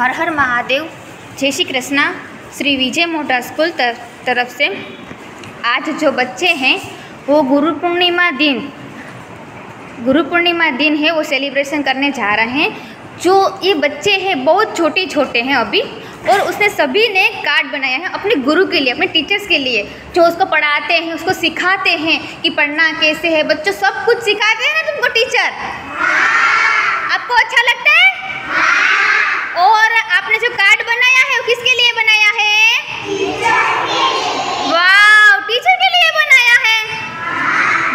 हर हर महादेव। जय Shri Krishna. Shri Vijay motor school तरफ से आज जो बच्चे हैं वो गुरु पूर्णिमा दिन है वो सेलिब्रेशन करने जा रहे हैं। जो ये बच्चे हैं बहुत छोटे छोटे हैं अभी, और उसने सभी ने कार्ड बनाया है अपने गुरु के लिए, अपने टीचर्स के लिए जो उसको पढ़ाते हैं, उसको सिखाते हैं कि पढ़ना कैसे है। बच्चों सब कुछ सिखाते हैं ना तुमको टीचर? आपको अच्छा लगता है? और आपने जो कार्ड बनाया है वो किसके लिए बनाया है? वाह, टीचर के लिए बनाया है,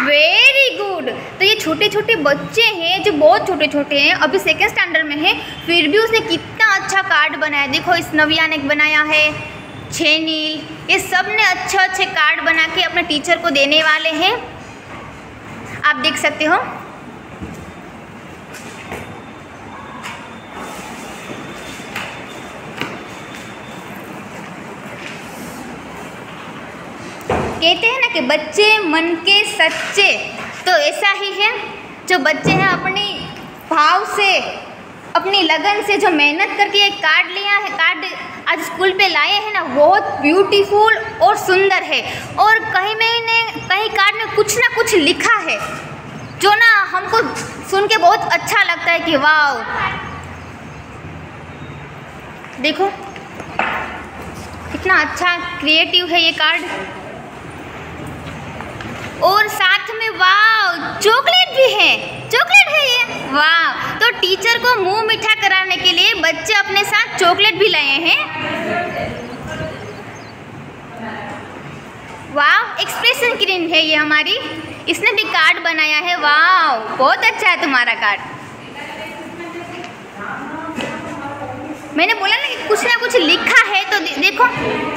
वेरी गुड। तो ये छोटे छोटे बच्चे हैं जो बहुत छोटे छोटे हैं, अभी सेकेंड स्टैंडर्ड में है, फिर भी उसने कितना अच्छा कार्ड बनाया। देखो इस नविया ने बनाया है, छेनील, ये सब ने अच्छे अच्छे कार्ड बना के अपने टीचर को देने वाले हैं। आप देख सकते हो। कहते हैं ना कि बच्चे मन के सच्चे, तो ऐसा ही है। जो बच्चे हैं अपनी भाव से, अपनी लगन से जो मेहनत करके एक कार्ड लिया है, कार्ड आज स्कूल पे लाए हैं ना, बहुत ब्यूटीफुल और सुंदर है। और कहीं कार्ड में कुछ ना कुछ लिखा है जो ना हमको सुन के बहुत अच्छा लगता है कि वाह, देखो कितना अच्छा क्रिएटिव है ये कार्ड। और साथ में वाह, चॉकलेट भी है, चॉकलेट है ये, वाह। तो टीचर को मुंह मीठा कराने के लिए बच्चे अपने साथ चॉकलेट भी लाए हैं। वाह, एक्सप्रेशन क्रीम है ये हमारी, इसने भी कार्ड बनाया है। वाह, बहुत अच्छा है तुम्हारा कार्ड। मैंने बोला ना कि कुछ ना कुछ लिखा है। तो देखो,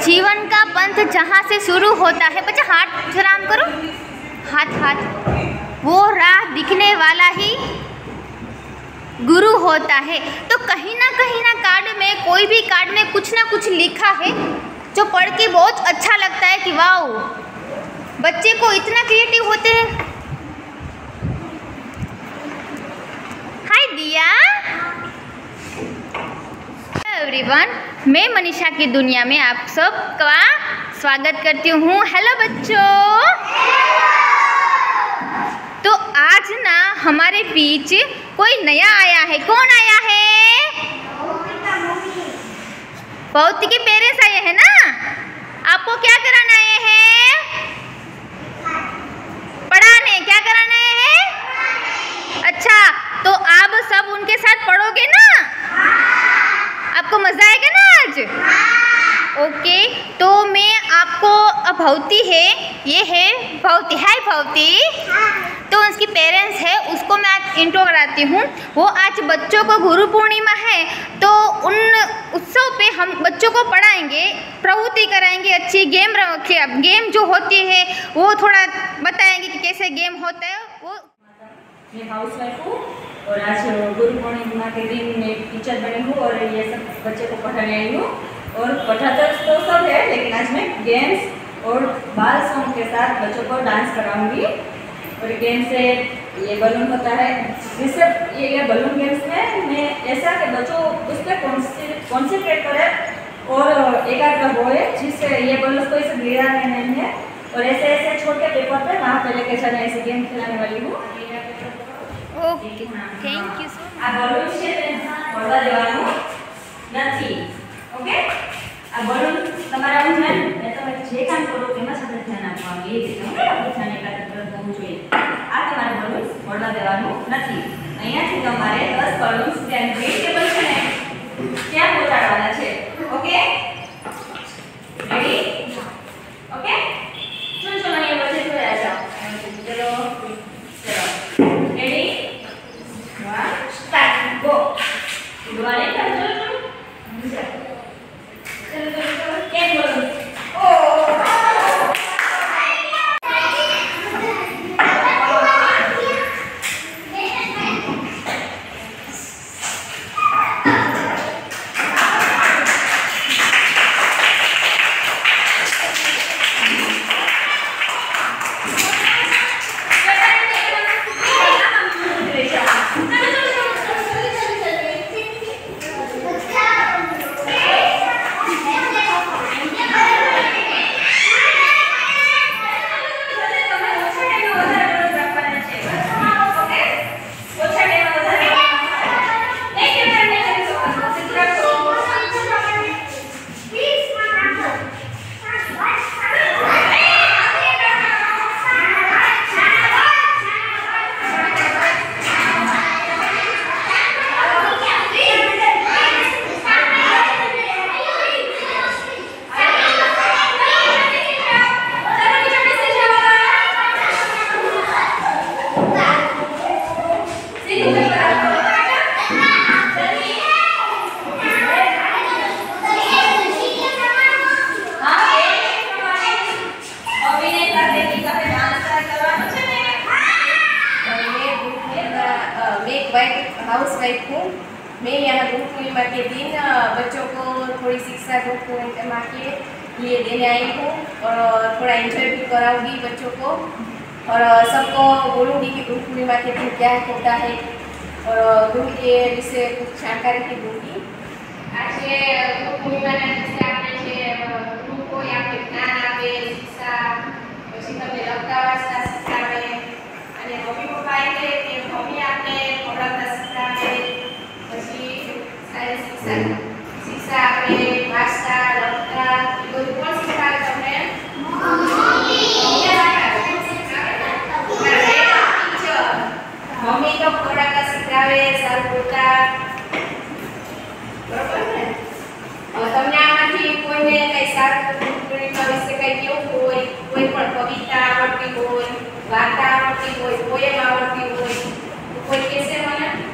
जीवन का पंथ जहाँ से शुरू होता है, बच्चा हाथ आराम करो, हाथ वो राह दिखने वाला ही गुरु होता है। तो कहीं ना कार्ड में, कोई भी कार्ड में कुछ ना कुछ लिखा है जो पढ़ के बहुत अच्छा लगता है कि वाओ, बच्चे को इतना क्रिएटिव होते हैं। हाय दिया एवरीवन, मैं मनीषा की दुनिया में आप सब का स्वागत करती हूँ। हेलो बच्चों, तो आज ना हमारे बीच कोई नया आया है। कौन आया है? भावती के पेरेंट्स आए हैं ना। आपको क्या कराना आए हैं? पढ़ाने। क्या कराना आए हैं? अच्छा, तो आप सब उनके साथ पढ़ोगे ना? आपको मजा आएगा ना आज? ओके, तो मैं आपको, अब भावती है, ये है भावती। हाय भावती, तो उसकी पेरेंट्स है, उसको मैं आज इंट्रो कराती हूँ। वो आज बच्चों को, गुरु पूर्णिमा है तो उन उत्सव पे हम बच्चों को पढ़ाएंगे, प्रवृत्ति कराएंगे, अच्छी गेम जो होती है वो थोड़ा बताएंगे कि कैसे गेम होता है। वो मैं हाउस वाइफ हूँ और आज गुरु पूर्णिमा के दिन मैं टीचर बनी हूँ और ये सब बच्चे को पढ़ाने आई हूँ। और पढ़ाता तो सब है, लेकिन आज मैं गेम्स और बाल सॉन्ग के साथ बच्चों को डांस कराऊँगी। और गेम से ये बलून होता है, जिससे ये बलून गेम्स में मैं ऐसा कि बच्चों उस पर कॉन्सेंट्रेट करें और एकाग्र होए, जिससे ये बलून को इसे गिराना नहीं है। और ऐसे ऐसे छोटे पेपर पे वहाँ पे लेके जाना, ऐसे गेम खिलाने वाली हूँ। Okay, thank you so much. Balloon से बड़ा देवानू नहीं, ओके। अब बलून तुम्हारा ध्यान, मैं तुम्हें जे काम करो तेमा साथ ध्यान आपवांगी, ओके। अब ध्यान एकाग्र होवू જોઈએ। આ તમારે બલૂન્સ ઓળવા દેવાનું નથી। અહીંયાથી તમારે 10 બલૂન્સ ત્યાં ગ્રીન ટેબલ છે ને ત્યાં પહોંચાડવાના છે, ઓકે। રેડી? ઓકે, ચલો ચલો અહીંયા વચ્ચે જોયા જાઓ, ચલો ચલો, રેડી, 1 સ્ટાર્ટ, ગો। ઉડવાને કરજો, ચલો ચલો ચલો, કેમ બલૂન્સ, ઓ बच्चों को थोड़ी शिक्षा को माँ के लिए देने आई हूँ और थोड़ा एंजॉय भी कराऊंगी बच्चों को और सबको बोलूँगी कि गुरु पूर्णिमा के दिन क्या होता है और गुरु के विषय कुछ जानकारी भी दूँगी। आज गुरु पूर्णिमा गुरु को या फिर ज्ञान आपे शिक्षा पीछे तब लगता शिक्षा मम्मी पप्पा कि मम्मी आपने थोड़ा शिक्षा शिक्षा पे भाषा लगता कौन शिक्षा तुमने मम्मी तो थोड़ा का सीखावे सारू बोलता बराबर ने तमने आमांथी कोईने कई सारू गुरुपूर्णिमा विषे कई केवुं होय कोई पण कविता आवडती होय वार्ता आवडती होय पोएम आवडती होय कोई कैसे मने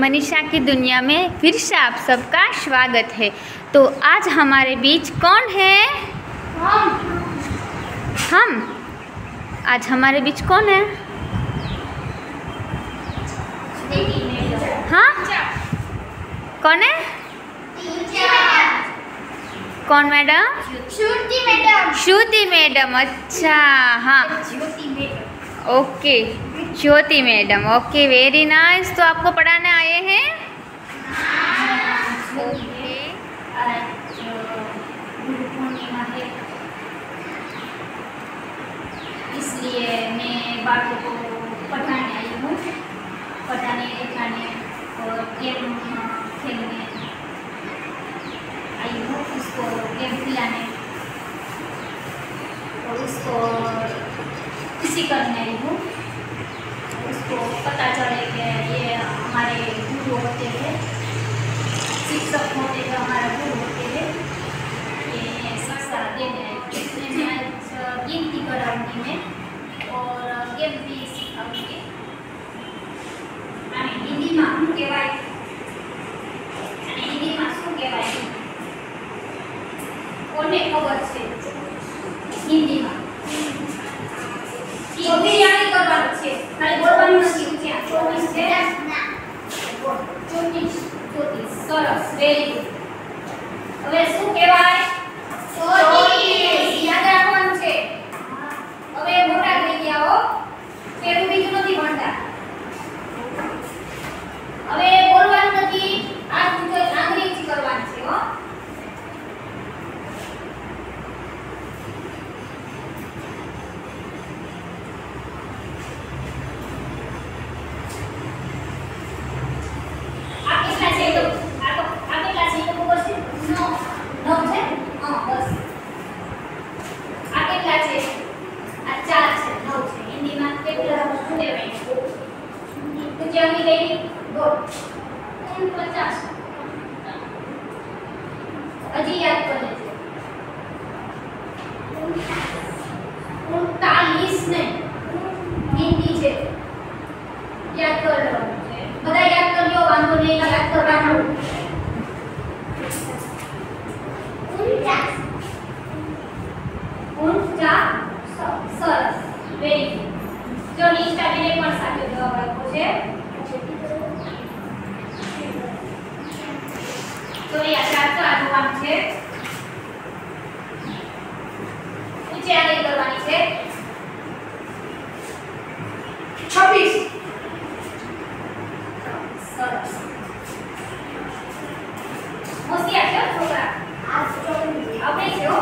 मनीषा की दुनिया में फिर से आप सबका स्वागत है। तो आज हमारे बीच कौन है? हम। आज हमारे बीच कौन है? हाँ, कौन है? कौन madam? Shruti madam. Shruti madam, अच्छा। हाँ, okay, Jyoti madam, okay, very nice. तो आपको पढ़ाने आए हैं? ओके, गुरु पूर्णिमा है, इसलिए मैं बातों को पढ़ाने आई हूँ, पढ़ाने लिखाने और गेम खेलने आई हूँ। उसको गेम खिलाने और उसको खुशी करने आई हूँ, उसको पता चले कि ये हमारे गुरु होते हैं, शिक्षक होते हैं, हमारा गुरु होते हैं। ये शिक्षा देने इसलिए मैं गेम भी कराऊंगी मैं, और गेम भी सिखाऊंगी। अरे हिंदी में हूँ के भाई, अरे हिंदी में हूँ के भाई, कोने खबर से हिंदी में तो भी यानी करवाना चाहिए, हमारे बोलवाने में सीखते हैं। 24 सरस, वेरी गुड। अबे શું કહેવાય? 24 યાદ રાખવાનું છે। હવે મોટા થઈ ગયા હો, પેલું બીજું નથી ભણતા, હવે બોલવાનું નથી, આ તો આંગળીથી કરવાનું છે હો। 50 अजी याद कर लीजिए 39 ने हिंदी छे याद कर लो बड़ा याद कर लो वांधो नहीं याद करवानो 49 सरस वेरी गुड जो लिस्ट आपने पर साथ में दो आपको छे तो ये आचार तो आज काम छे ऊंची आगे करवानी छे 26 सरस होशियार छे छोकरा आज तो अपने छे हो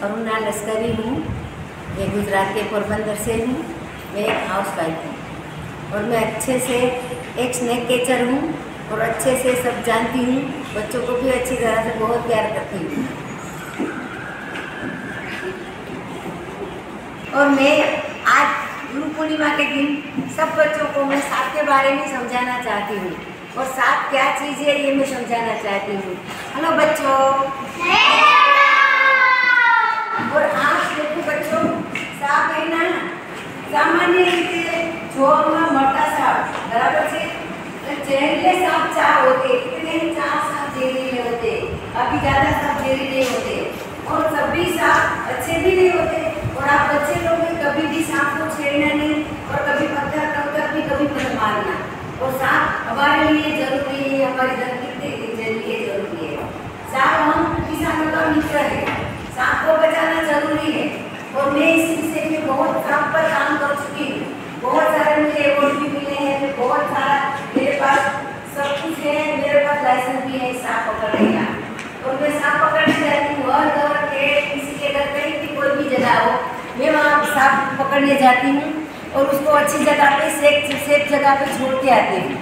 करुणा लश्करी हूँ। मैं गुजरात के पोरबंदर से हूँ। मैं एक हाउस वाइफ हूँ और मैं अच्छे से एक स्नैक कैचर हूँ और अच्छे से सब जानती हूँ। बच्चों को भी अच्छी तरह से बहुत प्यार करती हूँ और मैं आज गुरु पूर्णिमा के दिन सब बच्चों को मैं साथ के बारे में समझाना चाहती हूँ और साथ क्या चीज़ है ये मैं समझाना चाहती हूँ। हेलो बच्चों, और आप देखो बच्चों, साफ महीना सामान्य रीते जो हमारा मोटा साफ बराबर से जहरीले साफ चार होते, इतने चार साफ जहरीले होते, अभी ज्यादा साफ जहरीले होते और सभी साफ अच्छे भी नहीं होते। और आप बच्चे लोग कभी भी सांप को छेड़ना नहीं और कभी पत्थर कभी मारना। और सांप हमारे लिए जरूरी है, हमारी धरती के लिए जरूरी है। सांप हम किसानों का मित्र है, सांप को बचाना जरूरी है। और मैं इस विषय में बहुत सांप पर काम कर चुकी हूँ, बहुत सारे मुझे अवॉर्ड भी मिले हैं, बहुत सारा मेरे पास सब कुछ है, मेरे पास लाइसेंस भी है सांप पकड़ने का। और मैं सांप पकड़ने जाती हूँ हर दौर के, किसी के घर कहीं की कोई भी जगह हो, मैं वहाँ सांप पकड़ने जाती हूँ और उसको अच्छी जगह पे सेफ जगह पे छोड़ के आती हूँ।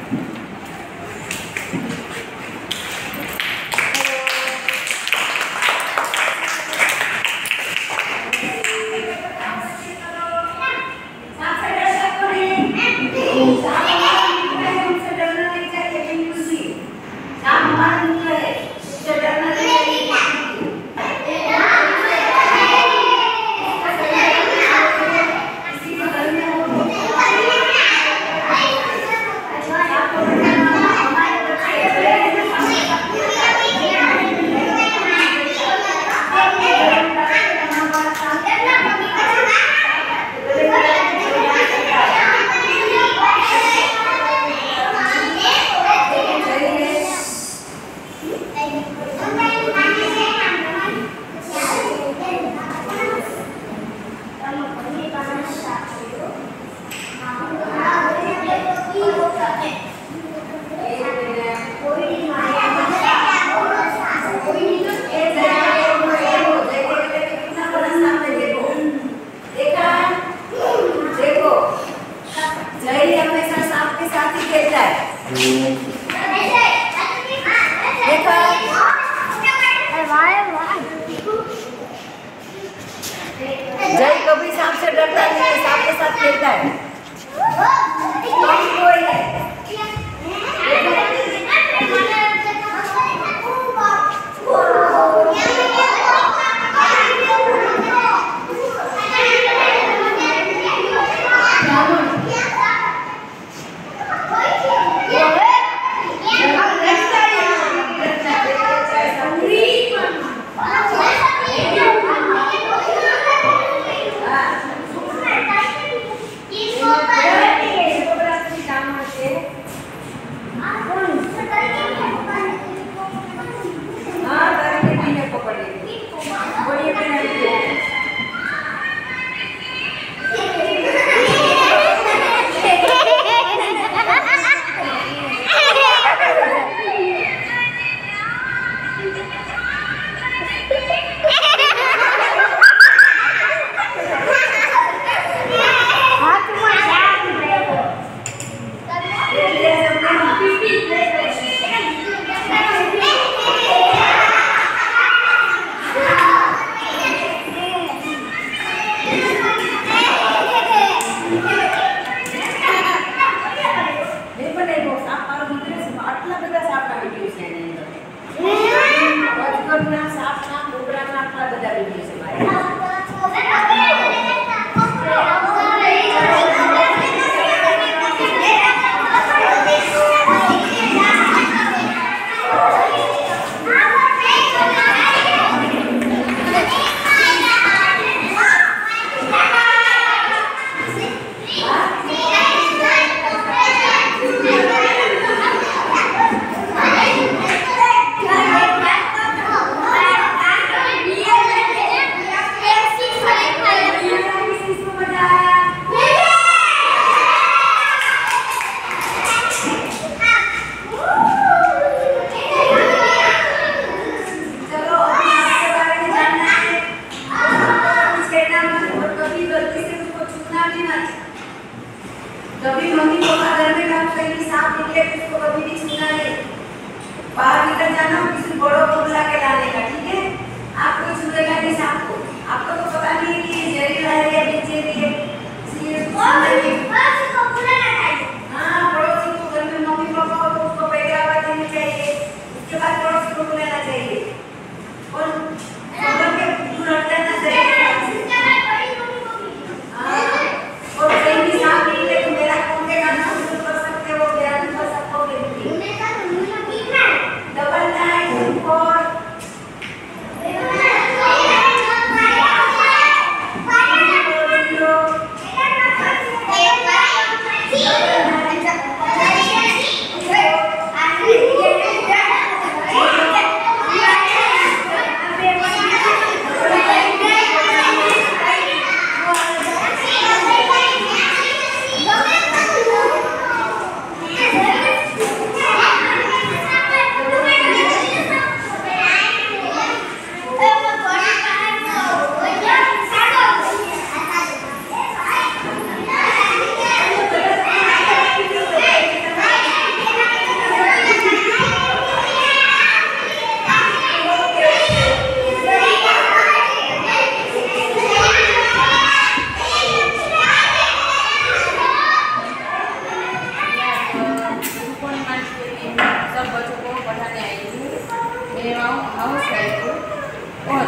पूर्णिमा हाउस वाइफ और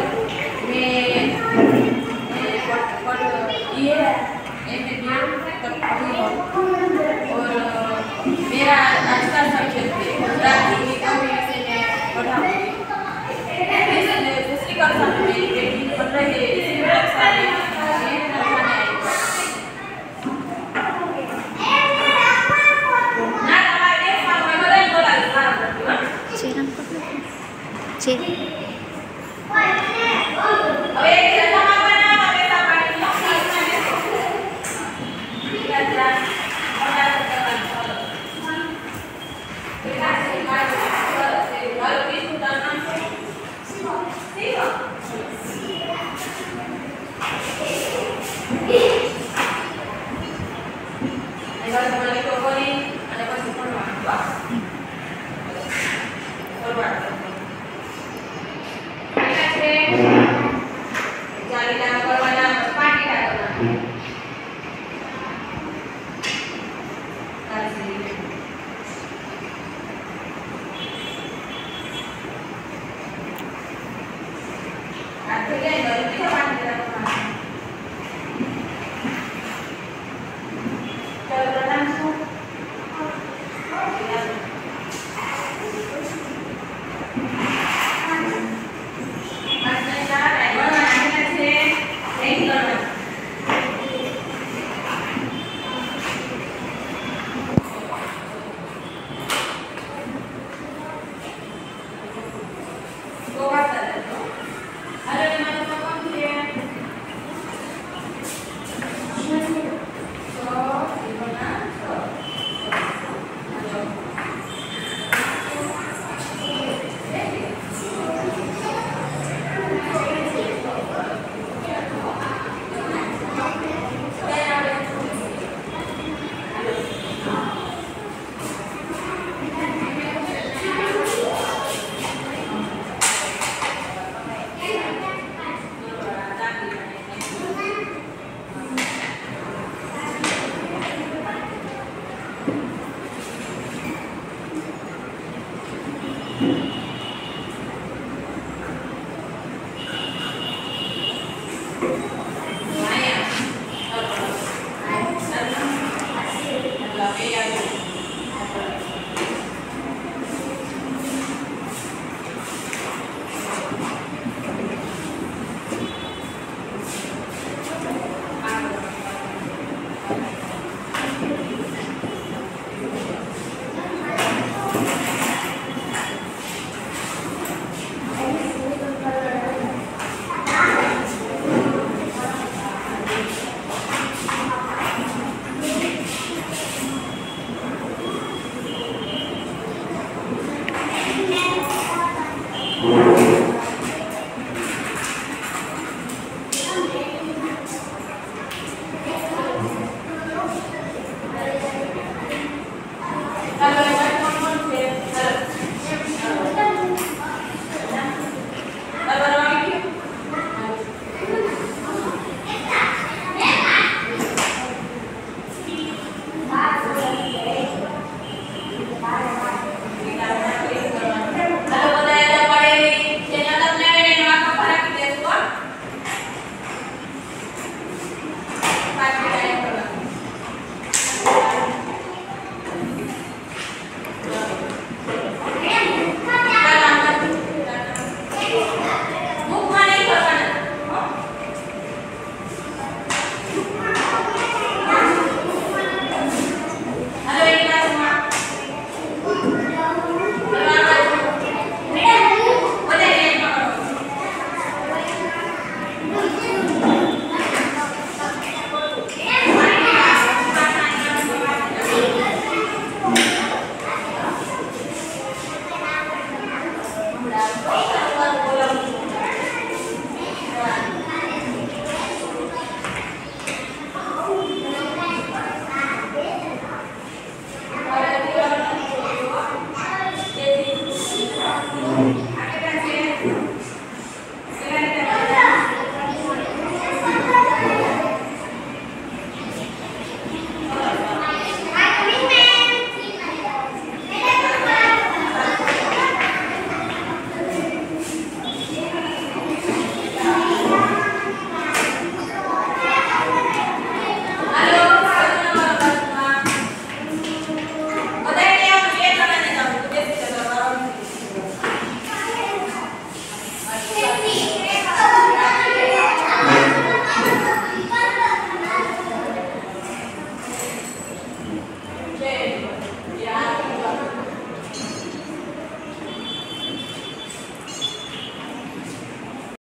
मैं ये एमबीबीएस तक पढ़ी हूँ और मेरा आज का सब्जेक्ट है गुजराती से मैं पढ़ाऊँगी। दूसरी कक्षा में मेरी बेटी पढ़ रही है।